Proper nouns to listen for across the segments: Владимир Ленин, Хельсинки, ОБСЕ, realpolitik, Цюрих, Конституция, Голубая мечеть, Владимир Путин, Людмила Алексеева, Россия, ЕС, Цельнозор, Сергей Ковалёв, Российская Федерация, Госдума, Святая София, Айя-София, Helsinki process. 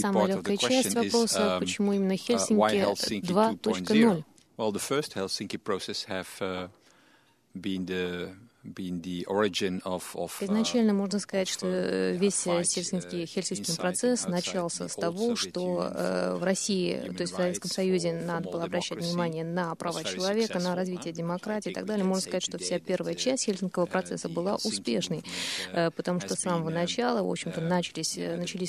Самая легкая часть вопроса, почему именно Хельсинки 2.0? Well, the first Helsinki process have been the origin of Изначально можно сказать, что весь Хельсинский процесс начался с того, что в России, то есть в Советском Союзе, надо было обращать внимание на права человека, на развитие демократии и так далее. Можно сказать, что вся первая часть Хельсинского процесса была успешной, потому что с самого начала, в общем-то, начались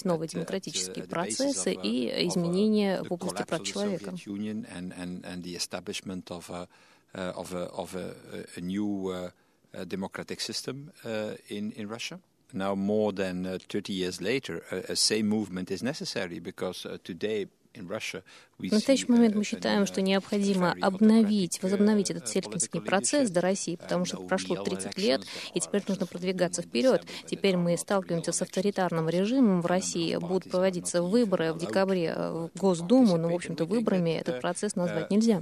новые демократические процессы и изменения в области прав человека. Democratic system in Russia. Now, more than 30 years later, a same movement is necessary because today in Russia we see. В настоящий момент мы считаем, что необходимо возобновить этот Хельсинкский процесс до России, потому что прошло 30 лет, и теперь нужно продвигаться вперед. Теперь мы сталкиваемся с авторитарным режимом в России. Будут проводиться выборы в декабре в Госдуму, но, в общем-то, выборами этот процесс назвать нельзя.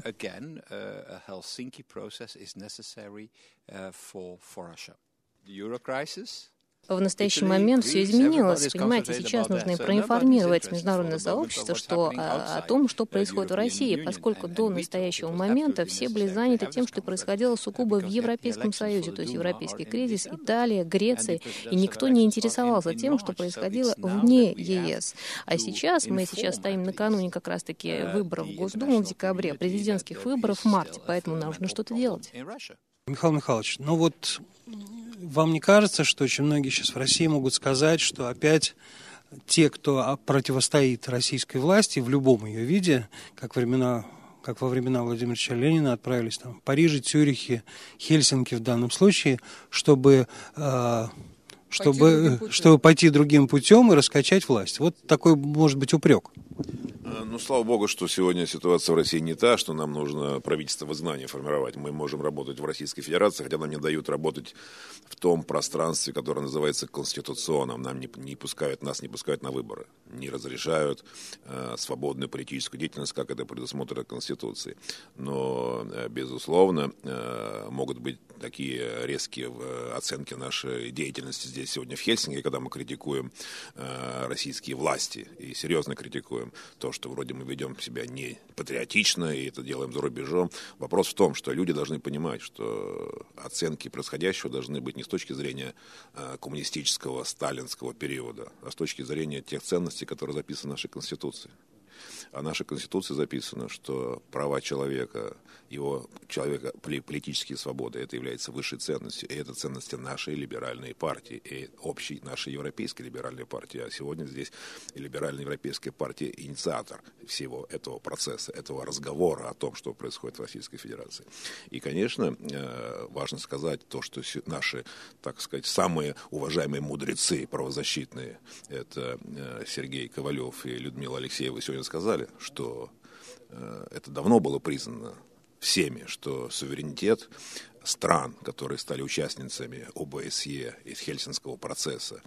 В настоящий момент все изменилось, понимаете, сейчас нужно проинформировать международное сообщество о том, что происходит в России, поскольку до настоящего момента все были заняты тем, что происходило сугубо в Европейском Союзе, то есть европейский кризис, Италия, Греция, и никто не интересовался тем, что происходило вне ЕС. А сейчас мы стоим накануне как раз-таки выборов в Госдуму в декабре, президентских выборов в марте, поэтому нам нужно что-то делать. Михаил Михайлович, вам не кажется, что очень многие сейчас в России могут сказать, что опять те, кто противостоит российской власти в любом ее виде, как во времена Владимира Ленина, отправились там в Париж, Цюрихе, Хельсинки в данном случае, чтобы пойти другим путем и раскачать власть? Вот такой, может быть, упрек. Ну, слава богу, что сегодня ситуация в России не та, что нам нужно правительство воззнания формировать. Мы можем работать в Российской Федерации, хотя нам не дают работать в том пространстве, которое называется конституционным. Нам не пускают на выборы, не разрешают свободную политическую деятельность, как это предусмотрено Конституцией. Но, безусловно, могут быть такие резкие оценки нашей деятельности здесь сегодня в Хельсинки, когда мы критикуем российские власти и серьезно критикуем то, что вроде мы ведем себя не патриотично и это делаем за рубежом. Вопрос в том, что люди должны понимать, что оценки происходящего должны быть не с точки зрения коммунистического, сталинского периода, а с точки зрения тех ценностей, которые записаны в нашей Конституции. А наша Конституция записана, что права человека, политические свободы, это является высшей ценностью. И это ценности нашей либеральной партии, и общей нашей европейской либеральной партии. А сегодня здесь либеральная европейская партия инициатор всего этого процесса, этого разговора о том, что происходит в Российской Федерации. И, конечно, важно сказать то, что наши, так сказать, самые уважаемые мудрецы правозащитные, это Сергей Ковалёв и Людмила Алексеева, сегодня сказали, что это давно было признано всеми, что суверенитет стран, которые стали участницами ОБСЕ из Хельсинского процесса,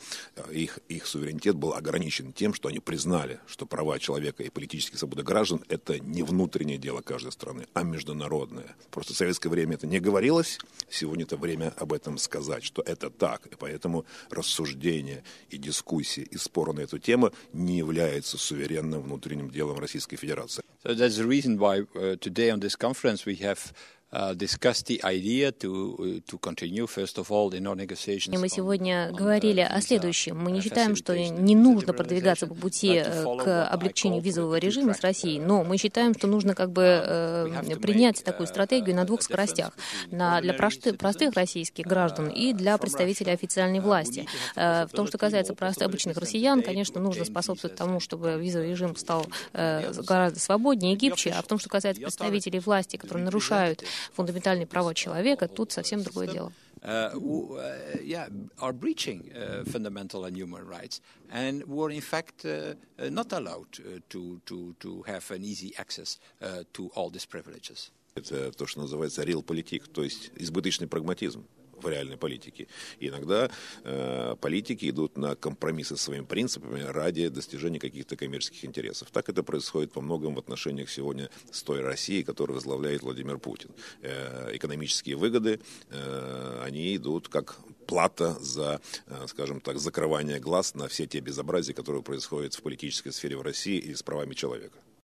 их суверенитет был ограничен тем, что они признали, что права человека и политические свободы граждан – это не внутреннее дело каждой страны, а международное. Просто в советское время это не говорилось, сегодня это время об этом сказать, что это так. И поэтому рассуждения и дискуссии, и споры на эту тему не являются суверенным внутренним делом Российской Федерации. So that's the reason why today on this conference we have discussed the idea to continue, first of all, in our negotiations. Мы сегодня говорили о следующем. Мы не считаем, что не нужно продвигаться по пути к облегчению визового режима с Россией, но мы считаем, что нужно принять такую стратегию на двух скоростях. Для простых российских граждан и для представителей официальной власти. В том, что касается обычных россиян, конечно, нужно способствовать тому, чтобы визовый режим стал гораздо свободнее и гибче, а в том, что касается представителей власти, которые нарушают фундаментальные права человека, тут совсем другое дело. Это то, что называется realpolitik, то есть избыточный прагматизм в реальной политике. И иногда политики идут на компромиссы с своими принципами ради достижения каких-то коммерческих интересов. Так это происходит во многом в отношениях сегодня с той Россией, которую возглавляет Владимир Путин. Экономические выгоды, они идут как плата за, скажем так, закрывание глаз на все те безобразия, которые происходят в политической сфере в России и с правами человека.